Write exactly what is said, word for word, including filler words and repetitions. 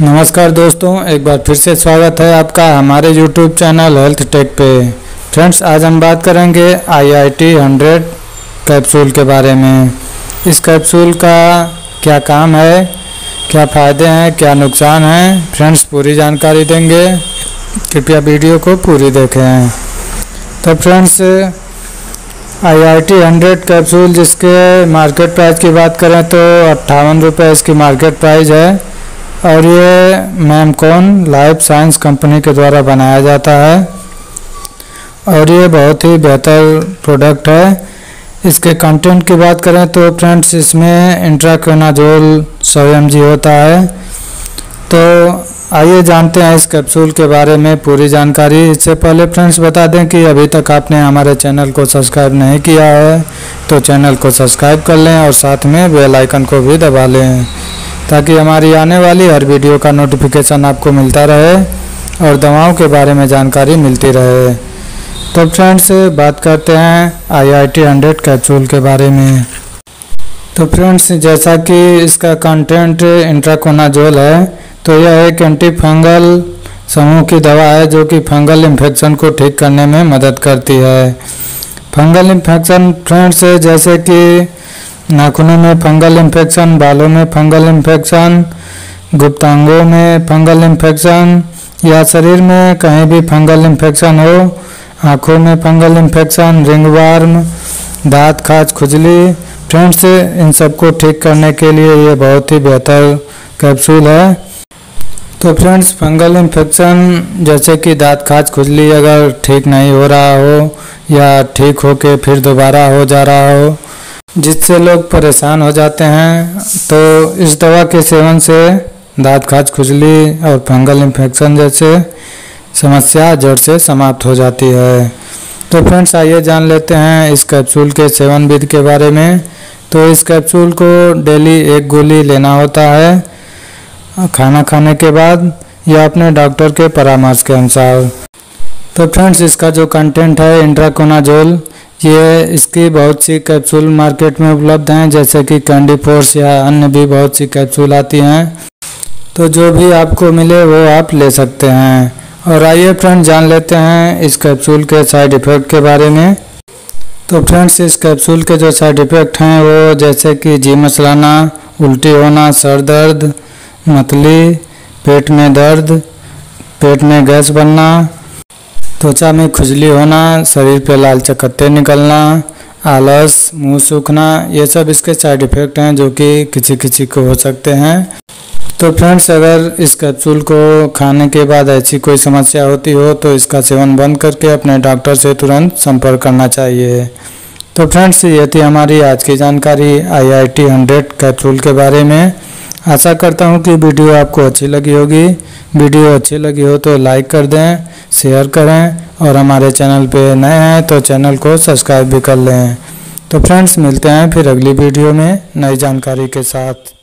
नमस्कार दोस्तों, एक बार फिर से स्वागत है आपका हमारे यूट्यूब चैनल हेल्थ टेक पे। फ्रेंड्स, आज हम बात करेंगे I I T hundred capsule के बारे में। इस कैप्सूल का क्या काम है, क्या फ़ायदे हैं, क्या नुकसान हैं, फ्रेंड्स पूरी जानकारी देंगे। कृपया वीडियो को पूरी देखें। तो friends, I I T hundred capsule जिसके मार्केट प्राइस की बात करें तो अट्ठावन रुपये इसकी मार्केट प्राइस है और ये मेमकॉन लाइफ साइंस कंपनी के द्वारा बनाया जाता है और ये बहुत ही बेहतर प्रोडक्ट है। इसके कंटेंट की बात करें तो फ्रेंड्स, इसमें इंट्राकोनाजोल सौ एम जी होता है। तो आइए जानते हैं इस कैप्सूल के बारे में पूरी जानकारी। इससे पहले फ्रेंड्स बता दें कि अभी तक आपने हमारे चैनल को सब्सक्राइब नहीं किया है तो चैनल को सब्सक्राइब कर लें और साथ में बेल आइकन को भी दबा लें ताकि हमारी आने वाली हर वीडियो का नोटिफिकेशन आपको मिलता रहे और दवाओं के बारे में जानकारी मिलती रहे। तो फ्रेंड्स, बात करते हैं I I T hundred capsule के बारे में। तो फ्रेंड्स, जैसा कि इसका कंटेंट इंट्राकोनाजोल है तो यह एक एंटी फंगल समूह की दवा है जो कि फंगल इन्फेक्शन को ठीक करने में मदद करती है। फंगल इन्फेक्शन फ्रेंड्स जैसे कि नाखूनों में फंगल इन्फेक्शन, बालों में फंगल इन्फेक्शन, गुप्तांगों में फंगल इन्फेक्शन या शरीर में कहीं भी फंगल इन्फेक्शन हो, आँखों में फंगल इन्फेक्शन, रिंगवर्म, दांत, खाज, खुजली, फ्रेंड्स इन सबको ठीक करने के लिए ये बहुत ही बेहतर कैप्सूल है। तो फ्रेंड्स, फंगल इन्फेक्शन जैसे कि दांत, खाज, खुजली अगर ठीक नहीं हो रहा हो या ठीक होके फिर दोबारा हो जा रहा हो जिससे लोग परेशान हो जाते हैं, तो इस दवा के सेवन से दांत, खाज, खुजली और फंगल इन्फेक्शन जैसे समस्या जड़ से समाप्त हो जाती है। तो फ्रेंड्स, आइए जान लेते हैं इस कैप्सूल के सेवन विधि के बारे में। तो इस कैप्सूल को डेली एक गोली लेना होता है खाना खाने के बाद या अपने डॉक्टर के परामर्श के अनुसार। तो फ्रेंड्स, इसका जो कंटेंट है इंट्राकोनाजोल, ये इसकी बहुत सी कैप्सूल मार्केट में उपलब्ध हैं जैसे कि कैंडी फोर्स या अन्य भी बहुत सी कैप्सूल आती हैं। तो जो भी आपको मिले वो आप ले सकते हैं। और आइए फ्रेंड्स जान लेते हैं इस कैप्सूल के साइड इफ़ेक्ट के बारे में। तो फ्रेंड्स, इस कैप्सूल के जो साइड इफ़ेक्ट हैं वो जैसे कि जी मचलाना, उल्टी होना, सर दर्द, मतली, पेट में दर्द, पेट में गैस बनना, त्वचा में खुजली होना, शरीर पे लाल चकत्ते निकलना, आलस, मुंह सूखना, ये सब इसके साइड इफ़ेक्ट हैं जो कि किसी किसी को हो सकते हैं। तो फ्रेंड्स, अगर इस कैप्सूल को खाने के बाद ऐसी कोई समस्या होती हो तो इसका सेवन बंद करके अपने डॉक्टर से तुरंत संपर्क करना चाहिए। तो फ्रेंड्स, ये थी हमारी आज की जानकारी I I T hundred capsule के बारे में। आशा करता हूँ कि वीडियो आपको अच्छी लगी होगी। वीडियो अच्छी लगी हो तो लाइक कर दें, शेयर करें और हमारे चैनल पे नए हैं तो चैनल को सब्सक्राइब भी कर लें। तो फ्रेंड्स, मिलते हैं फिर अगली वीडियो में नई जानकारी के साथ।